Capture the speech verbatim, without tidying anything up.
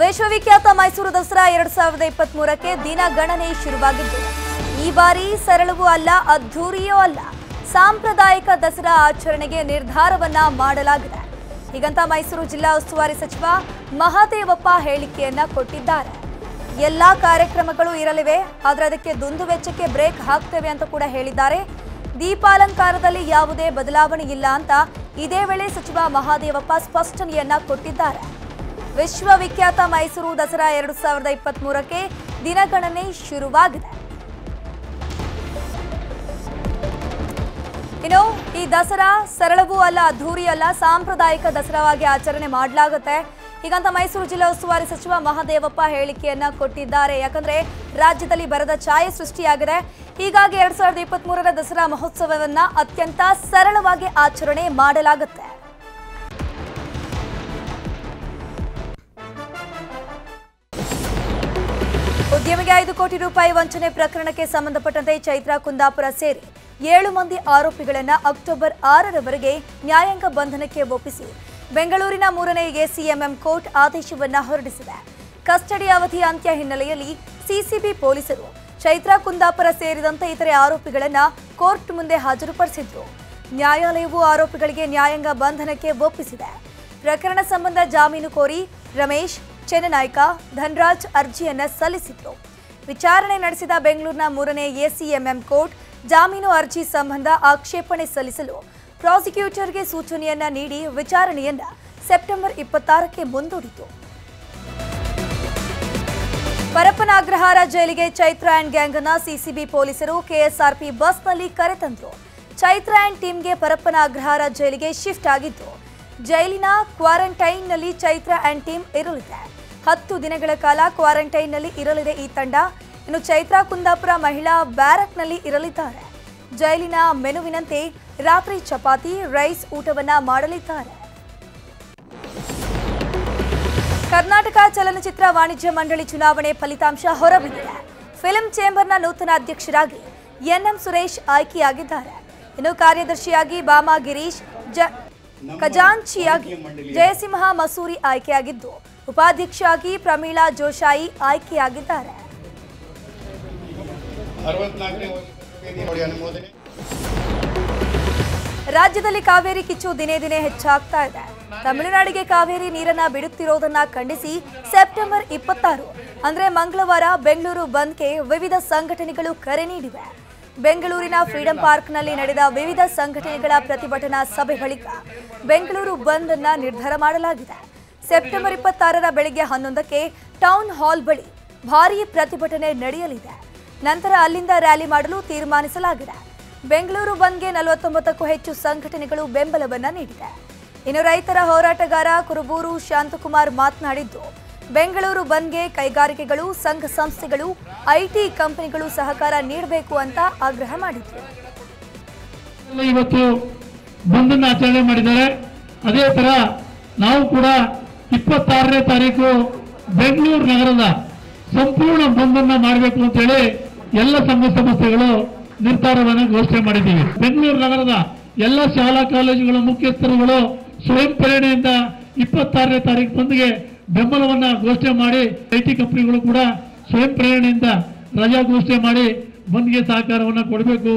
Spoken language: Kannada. ವಿಶ್ವವಿಖ್ಯಾತ ಮೈಸೂರು ದಸರಾ ಎರಡು ಸಾವಿರದ ಇಪ್ಪತ್ಮೂರು ಕ್ಕೆ ದಿನ ಗಣನೆ ಶುರುವಾಗಿದ್ದು ಈ ಬಾರಿ ಸರಳವೂ ಅಲ್ಲ ಅದ್ಧೂರಿಯೂ ಅಲ್ಲ ಸಾಂಪ್ರದಾಯಿಕ ದಸರಾ ಆಚರಣೆಗೆ ನಿರ್ಧಾರವನ್ನ ಮಾಡಲಾಗಿದೆ ಹೀಗಂತ ಮೈಸೂರು ಜಿಲ್ಲಾ ಉಸ್ತುವಾರಿ ಸಚಿವ ಮಹಾದೇವಪ್ಪ ಹೇಳಿಕೆಯನ್ನ ಕೊಟ್ಟಿದ್ದಾರೆ ಎಲ್ಲಾ ಕಾರ್ಯಕ್ರಮಗಳು ಇರಲಿವೆ ಆದರೆ ಅದಕ್ಕೆ ದುಂದು ವೆಚ್ಚಕ್ಕೆ ಬ್ರೇಕ್ ಹಾಕ್ತೇವೆ ಅಂತ ಕೂಡ ಹೇಳಿದ್ದಾರೆ ದೀಪಾಲಂಕಾರದಲ್ಲಿ ಯಾವುದೇ ಬದಲಾವಣೆ ಇಲ್ಲ ಅಂತ ಇದೇ ವೇಳೆ ಸಚಿವ ಮಹಾದೇವಪ್ಪ ಸ್ಪಷ್ಟನೆಯನ್ನ ಕೊಟ್ಟಿದ್ದಾರೆ ವಿಶ್ವವಿಖ್ಯಾತ ಮೈಸೂರು ದಸರಾ ಎರಡು ಸಾವಿರದ ಇಪ್ಪತ್ಮೂರು ಕ್ಕೆ ದಿನಗಣನೆ ಶುರುವಾಗಿದೆ ಇನ್ನು ಈ ದಸರಾ ಸರಳವೂ ಅಲ್ಲ ಅದ್ಧೂರಿ ಅಲ್ಲ ಸಾಂಪ್ರದಾಯಿಕ ದಸರಾವಾಗಿ ಆಚರಣೆ ಮಾಡಲಾಗುತ್ತೆ ಹೀಗಂತ ಮೈಸೂರು ಜಿಲ್ಲಾ ಉಸ್ತುವಾರಿ ಸಚಿವ ಮಹಾದೇವಪ್ಪ ಹೇಳಿಕೆಯನ್ನ ಕೊಟ್ಟಿದ್ದಾರೆ ಯಾಕಂದ್ರೆ ರಾಜ್ಯದಲ್ಲಿ ಬರದ ಛಾಯೆ ಸೃಷ್ಟಿಯಾಗಿದೆ ಹೀಗಾಗಿ ಎರಡ್ ಸಾವಿರದ ಇಪ್ಪತ್ತ್ ಮೂರರ ದಸರಾ ಮಹೋತ್ಸವವನ್ನ ಅತ್ಯಂತ ಸರಳವಾಗಿ ಆಚರಣೆ ಮಾಡಲಾಗುತ್ತೆ ಉದ್ಯಮಿಗೆ ಐದು ಕೋಟಿ ರೂಪಾಯಿ ವಂಚನೆ ಪ್ರಕರಣಕ್ಕೆ ಸಂಬಂಧಪಟ್ಟಂತೆ ಚೈತ್ರಕುಂದಾಪುರ ಸೇರಿ ಏಳು ಮಂದಿ ಆರೋಪಿಗಳನ್ನು ಅಕ್ಟೋಬರ್ ಆರರವರೆಗೆ ನ್ಯಾಯಾಂಗ ಬಂಧನಕ್ಕೆ ಒಪ್ಪಿಸಿ ಬೆಂಗಳೂರಿನ ಮೂರನೇ ಎಸಿಎಂಎಂ ಕೋರ್ಟ್ ಆದೇಶವನ್ನು ಹೊರಡಿಸಿದೆ ಕಸ್ಟಡಿ ಅವಧಿ ಅಂತ್ಯ ಹಿನ್ನೆಲೆಯಲ್ಲಿ ಸಿಸಿಬಿ ಪೊಲೀಸರು ಚೈತ್ರಕುಂದಾಪುರ ಸೇರಿದಂತೆ ಇತರೆ ಆರೋಪಿಗಳನ್ನು ಕೋರ್ಟ್ ಮುಂದೆ ಹಾಜರುಪಡಿಸಿದ್ರು ನ್ಯಾಯಾಲಯವು ಆರೋಪಿಗಳಿಗೆ ನ್ಯಾಯಾಂಗ ಬಂಧನಕ್ಕೆ ಒಪ್ಪಿಸಿದೆ ಪ್ರಕರಣ ಸಂಬಂಧ ಜಾಮೀನು ಕೋರಿ ರಮೇಶ್ ಚೆನ್ನನಾಯ್ಕ ಧನರಾಜ್ ಅರ್ಜಿಯನ್ನು ಸಲ್ಲಿಸಿದ್ರು ವಿಚಾರಣೆ ನಡೆಸಿದ ಬೆಂಗಳೂರಿನ ಮೂರನೇ ಎಸಿಎಂಎಂ ಕೋರ್ಟ್ ಜಾಮೀನು ಅರ್ಜಿ ಸಂಬಂಧ ಆಕ್ಷೇಪಣೆ ಸಲ್ಲಿಸಲು ಪ್ರಾಸಿಕ್ಯೂಟರ್ ಗೆ ಸೂಚನೆಯನ್ನ ನೀಡಿ ವಿಚಾರಣೆಯನ್ನ ಸೆಪ್ಟೆಂಬರ್ ಇಪ್ಪತ್ತಾರು ಕ್ಕೆ ಮುಂದೂಡಿತು ಪರಪ್ಪನಾಗ್ರಹಾರ ಜೈಲಿಗೆ ಚೈತ್ರ ಅಂಡ್ ಗ್ಯಾಂಗ್ನ ಸಿಸಿಬಿ ಪೊಲೀಸರು ಕೆಎಸ್ಆರ್ಪಿ ಬಸ್ನಲ್ಲಿ ಕರೆತಂದ್ರು ಚೈತ್ರ ಅಂಡ್ ಟೀಮ್ಗೆ ಪರಪ್ಪನಾಗ್ರಹಾರ ಜೈಲಿಗೆ ಶಿಫ್ಟ್ ಆಗಿತ್ತು ಜೈಲಿನ ಕ್ವಾರಂಟೈನ್ನಲ್ಲಿ ಚೈತ್ರ ಅಂಡ್ ಟೀಮ್ ಇರಲಿದೆ ಹತ್ತು ದಿನಗಳ ಕಾಲ ಕ್ವಾರಂಟೈನ್ನಲ್ಲಿ ಇರಲಿದೆ ಈ ತಂಡ ಇನ್ನು ಚೈತ್ರ ಕುಂದಾಪುರ ಮಹಿಳಾ ಬ್ಯಾರಕ್ನಲ್ಲಿ ಇರಲಿದ್ದಾರೆ ಜೈಲಿನ ಮೆನುವಿನಂತೆ ರಾತ್ರಿ ಚಪಾತಿ ರೈಸ್ ಊಟವನ್ನ ಮಾಡಲಿದ್ದಾರೆ ಕರ್ನಾಟಕ ಚಲನಚಿತ್ರ ವಾಣಿಜ್ಯ ಮಂಡಳಿ ಚುನಾವಣೆ ಫಲಿತಾಂಶ ಹೊರಬಿದ್ದಿದೆ ಫಿಲ್ಮ್ ಚೇಂಬರ್ನ ನೂತನ ಅಧ್ಯಕ್ಷರಾಗಿ ಎನ್ಎಂ ಸುರೇಶ್ ಆಯ್ಕೆಯಾಗಿದ್ದಾರೆ ಇನ್ನು ಕಾರ್ಯದರ್ಶಿಯಾಗಿ ಬಾಮಾ ಗಿರೀಶ್ ಖಜಾಂಚಿಯಾಗಿ ಜಯಸಿಂಹ ಮಸೂರಿ ಆಯ್ಕೆಯಾಗಿದ್ದು ಉಪಾಧ್ಯಕ್ಷರಾಗಿ ಪ್ರಮೀಳಾ ಜೋಶಾಯಿ ಆಯ್ಕೆಯಾಗಿದ್ದಾರೆ ರಾಜ್ಯದಲ್ಲಿ ಕಾವೇರಿ ಕಿಚ್ಚು ದಿನೇ ದಿನೇ ಹೆಚ್ಚಾಗ್ತಾ ಇದೆ ತಮಿಳುನಾಡಿಗೆ ಕಾವೇರಿ ನೀರನ್ನ ಬಿಡುತ್ತಿರೋದನ್ನ ಖಂಡಿಸಿ ಸೆಪ್ಟೆಂಬರ್ ಇಪ್ಪತ್ತಾರು ಅಂದ್ರೆ ಮಂಗಳವಾರ ಬೆಂಗಳೂರು ಬಂದ್ಗೆ ವಿವಿಧ ಸಂಘಟನೆಗಳು ಕರೆ ನೀಡಿವೆ ಬೆಂಗಳೂರಿನ ಫ್ರೀಡಂ ಪಾರ್ಕ್ನಲ್ಲಿ ನಡೆದ ವಿವಿಧ ಸಂಘಟನೆಗಳ ಪ್ರತಿಭಟನಾ ಸಭೆ ಬಳಿಕ ಬೆಂಗಳೂರು ಬಂದ್ ಅನ್ನ ನಿರ್ಧಾರ ಮಾಡಲಾಗಿದೆ ಸೆಪ್ಟೆಂಬರ್ ಇಪ್ಪತ್ತಾರರ ಬೆಳಗ್ಗೆ ಹನ್ನೊಂದಕ್ಕೆ ಟೌನ್ ಹಾಲ್ ಬಳಿ ಭಾರೀ ಪ್ರತಿಭಟನೆ ನಡೆಯಲಿದೆ ನಂತರ ಅಲ್ಲಿಂದ ರ್ಯಾಲಿ ಮಾಡಲು ತೀರ್ಮಾನಿಸಲಾಗಿದೆ ಬೆಂಗಳೂರು ಬಂದ್ಗೆ ನಲವತ್ತೊಂಬತ್ತಕ್ಕೂ ಹೆಚ್ಚು ಸಂಘಟನೆಗಳು ಬೆಂಬಲವನ್ನ ನೀಡಿದೆ ಇನ್ನು ರೈತರ ಹೋರಾಟಗಾರ ಕುರುಬೂರು ಶಾಂತಕುಮಾರ್ ಮಾತನಾಡಿದ್ದು ಬೆಂಗಳೂರು ಬಂದ್ಗೆ ಕೈಗಾರಿಕೆಗಳು ಸಂಘ ಸಂಸ್ಥೆಗಳು ಐಟಿ ಕಂಪನಿಗಳು ಸಹಕಾರ ನೀಡಬೇಕು ಅಂತ ಆಗ್ರಹ ಮಾಡಿದ್ರು ಇವತ್ತು ಬಂದನ್ನು ಆಚರಣೆ ಮಾಡಿದ್ದಾರೆ ಅದೇ ತರ ನಾವು ಕೂಡ ಇಪ್ಪತ್ತಾರನೇ ತಾರೀಕು ಬೆಂಗಳೂರು ನಗರದ ಸಂಪೂರ್ಣ ಬಂದನ್ನು ಮಾಡಬೇಕು ಅಂತ ಹೇಳಿ ಎಲ್ಲ ಸಂಘ ಸಂಸ್ಥೆಗಳು ನಿರ್ಧಾರವನ್ನು ಘೋಷಣೆ ಮಾಡಿದ್ದೀವಿ ಬೆಂಗಳೂರು ನಗರದ ಎಲ್ಲ ಶಾಲಾ ಕಾಲೇಜುಗಳ ಮುಖ್ಯಸ್ಥರುಗಳು ಸ್ವಯಂ ಪ್ರೇರಣೆಯಿಂದ ಇಪ್ಪತ್ತಾರನೇ ತಾರೀಕು ಬಂದ್ಗೆ ಬೆಂಬಲವನ್ನು ಘೋಷಣೆ ಮಾಡಿ ಐಟಿ ಕಂಪನಿಗಳು ಕೂಡ ಸ್ವಯಂ ಪ್ರೇರಣೆಯಿಂದ ರಜಾ ಘೋಷಣೆ ಮಾಡಿ ಬಂದ್ಗೆ ಸಹಕಾರವನ್ನು ಕೊಡಬೇಕು